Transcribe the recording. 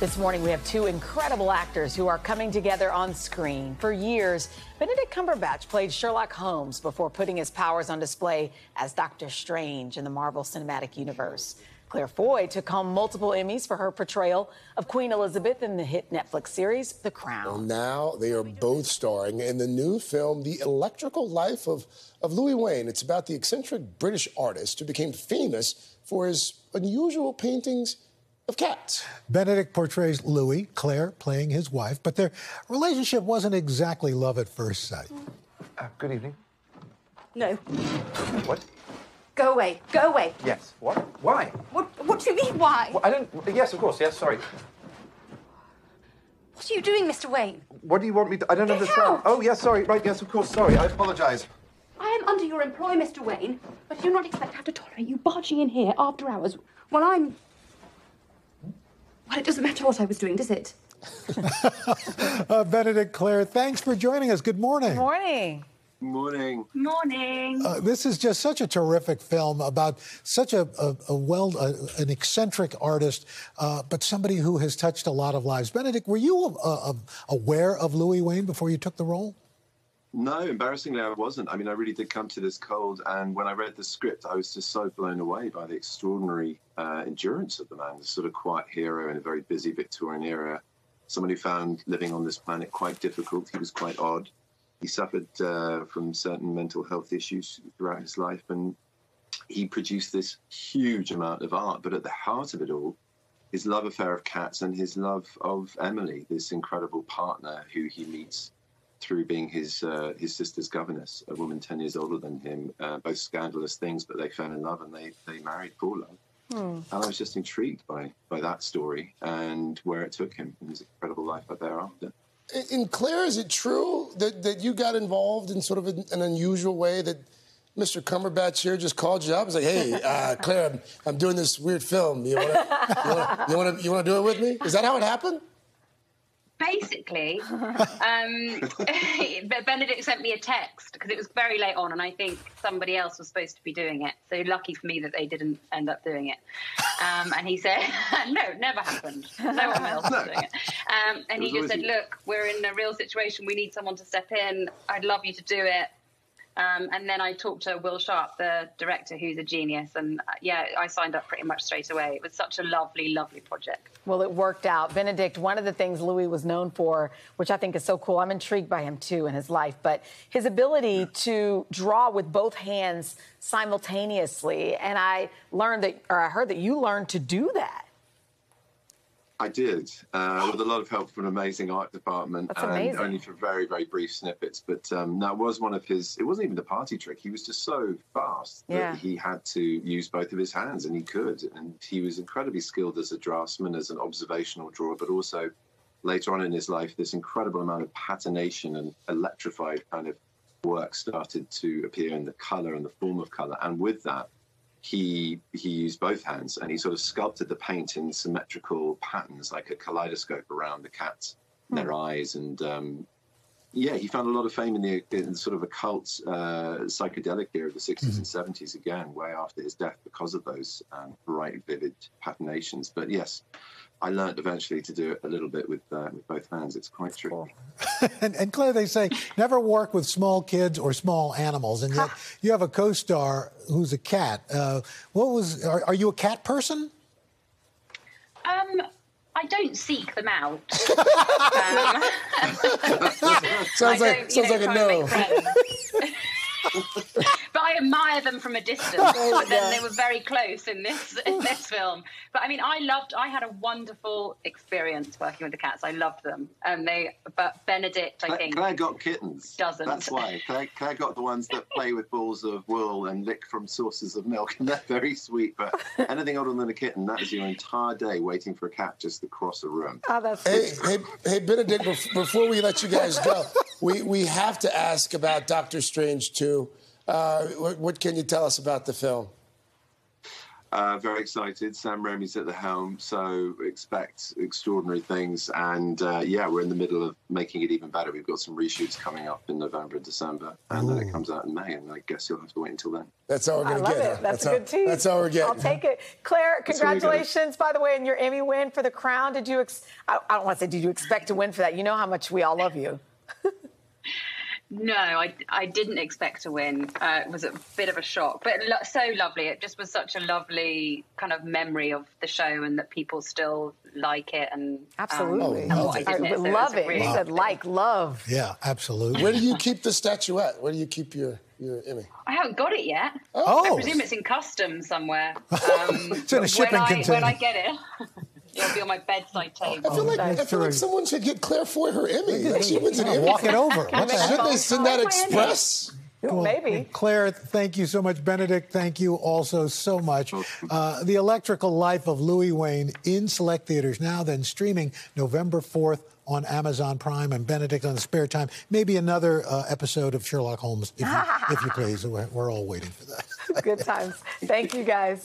This morning, we have two incredible actors who are coming together on screen. For years, Benedict Cumberbatch played Sherlock Holmes before putting his powers on display as Doctor Strange in the Marvel Cinematic Universe. Claire Foy took home multiple Emmys for her portrayal of Queen Elizabeth in the hit Netflix series, The Crown. Well, now they are both starring in the new film, The Electrical Life of Louis Wain. It's about the eccentric British artist who became famous for his unusual paintings of cats. Benedict portrays Louis, Claire playing his wife, but their relationship wasn't exactly love at first sight. Good evening. No. What? Go away. Go away. Yes. What? Why? What do you mean, why? Well, I don't... Yes, of course. Yes, sorry. What are you doing, Mr. Wain? What do you want me to... I don't understand. Out. Oh, yes, sorry. Right, yes, of course. Sorry. I apologise. I am under your employ, Mr. Wain, but do not expect I to tolerate you barging in here after hours while I'm... Well, it doesn't matter what I was doing, does it? Benedict, Claire, thanks for joining us. Good morning. Good morning. Morning. Morning. This is just such a terrific film about such an eccentric artist, but somebody who has touched a lot of lives. Benedict, were you aware of Louis Wain before you took the role? No, embarrassingly, I wasn't. I mean, I really did come to this cold, and when I read the script, I was just so blown away by the extraordinary endurance of the man, the sort of quiet hero in a very busy Victorian era, someone who found living on this planet quite difficult. He was quite odd. He suffered from certain mental health issues throughout his life, and he produced this huge amount of art, but at the heart of it all, his love affair of cats and his love of Emily, this incredible partner who he meets through being his sister's governess, a woman 10 years older than him. Both scandalous things, but they fell in love and they married for love. Mm. And I was just intrigued by that story and where it took him and his incredible life thereafter. And Claire, is it true that you got involved in sort of an unusual way, that Mr. Cumberbatch here just called you up and said, hey, Claire, I'm doing this weird film. You want to do it with me? Is that how it happened? Basically, Benedict sent me a text because it was very late on, and I think somebody else was supposed to be doing it. So lucky for me that they didn't end up doing it. And he said, "No, never happened. No one else was doing it." And he just said, "Look, we're in a real situation. We need someone to step in. I'd love you to do it." And then I talked to Will Sharp, the director, who's a genius. And, yeah, I signed up pretty much straight away. It was such a lovely, lovely project. Well, it worked out. Benedict, one of the things Louis was known for, which I think is so cool, I'm intrigued by him, too, in his life, but his ability to draw with both hands simultaneously. And I heard that you learned to do that. I did, with a lot of help from an amazing art department. That's amazing. And only for very, very brief snippets. But that was one of his... It wasn't even a party trick. He was just so fast that he had to use both of his hands, and he could. And he was incredibly skilled as a draftsman, as an observational drawer, but also later on in his life, this incredible amount of patination and electrified kind of work started to appear in the colour and the form of colour. And with that, he used both hands, and he sort of sculpted the paint in symmetrical patterns, like a kaleidoscope around the cats and their eyes. And, yeah, he found a lot of fame in sort of occult psychedelic era of the 60s and 70s, again, way after his death, because of those bright, vivid patinations. But, yes, I learned eventually to do it a little bit with both hands. It's quite tricky. And Claire, they say never work with small kids or small animals, and yet you have a co-star who's a cat. Are you a cat person? I don't seek them out. Sounds like a no. But I admire them from a distance. But then they were very close in this film. But I mean, I had a wonderful experience working with the cats. I loved them, and But Benedict, I think. Claire got kittens. Doesn't. That's why Claire got the ones that play with balls of wool and lick from sources of milk, and they're very sweet. But anything older than a kitten, that is your entire day waiting for a cat just to cross a room. Oh, that's hey, Benedict. Before we let you guys go, we have to ask about Doctor Strange 2. What can you tell us about the film? Very excited. Sam Raimi's at the helm, so expect extraordinary things. And yeah, we're in the middle of making it even better. We've got some reshoots coming up in November and December, and then it comes out in May. And I guess you'll have to wait until then. That's how we're going to get it. I love it. That's a good tease. That's how we're getting. I'll take it. Claire, congratulations, by the way, on your Emmy win for The Crown. Did you? I don't want to say did you expect to win for that? You know how much we all love you. No, I didn't expect to win. It was a bit of a shock, but so lovely. It just was such a lovely kind of memory of the show, and that people still like it. And absolutely, I love it. Really you said like love. Yeah, absolutely. Where do you keep the statuette? Where do you keep your Emmy? I haven't got it yet. Oh, I presume it's in customs somewhere. It's in a shipping container. When I get it. It'll be on my bedside table. I feel like someone should get Claire Foy her Emmy. Like she wins an Emmy. Walk it over. Should they send that express? Well, maybe. Claire, thank you so much. Benedict, thank you also so much. The Electrical Life of Louis Wain in select theaters now, then streaming November 4th on Amazon Prime. And Benedict, on the spare time, maybe another episode of Sherlock Holmes, if you please. We're all waiting for that. Good times. Thank you, guys.